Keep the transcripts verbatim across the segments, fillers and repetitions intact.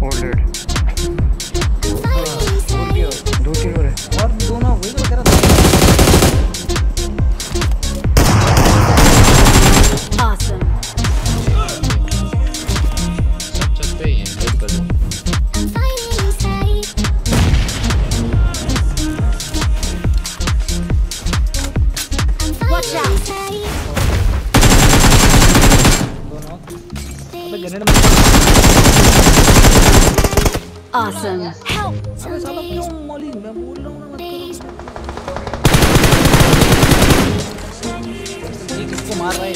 Awesome. Help.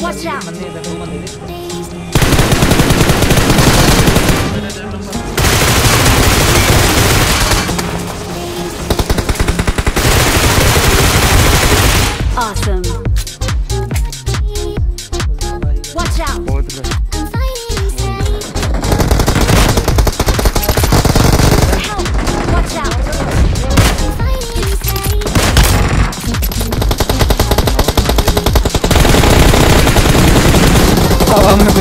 Watch out. Awesome. Watch out. I'm